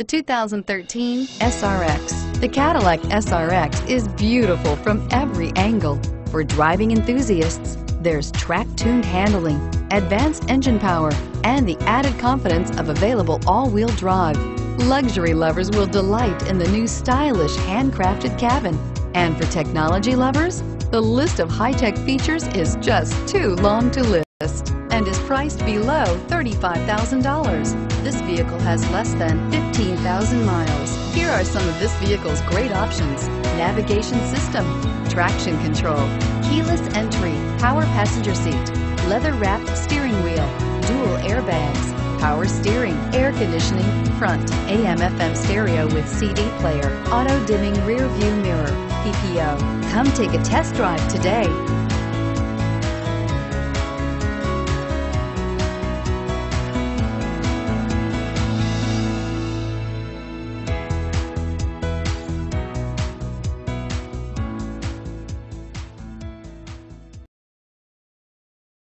The 2013 SRX. The Cadillac SRX is beautiful from every angle. For driving enthusiasts, there's track-tuned handling, advanced engine power, and the added confidence of available all-wheel drive. Luxury lovers will delight in the new stylish handcrafted cabin. And for technology lovers, the list of high-tech features is just too long to list and is priced below $35,000. This vehicle has less than 15,000 miles. Here are some of this vehicle's great options: navigation system, traction control, keyless entry, power passenger seat, leather-wrapped steering wheel, dual airbags, power steering, air conditioning, front, AM/FM stereo with CD player, auto-dimming rear view mirror, PPO. Come take a test drive today.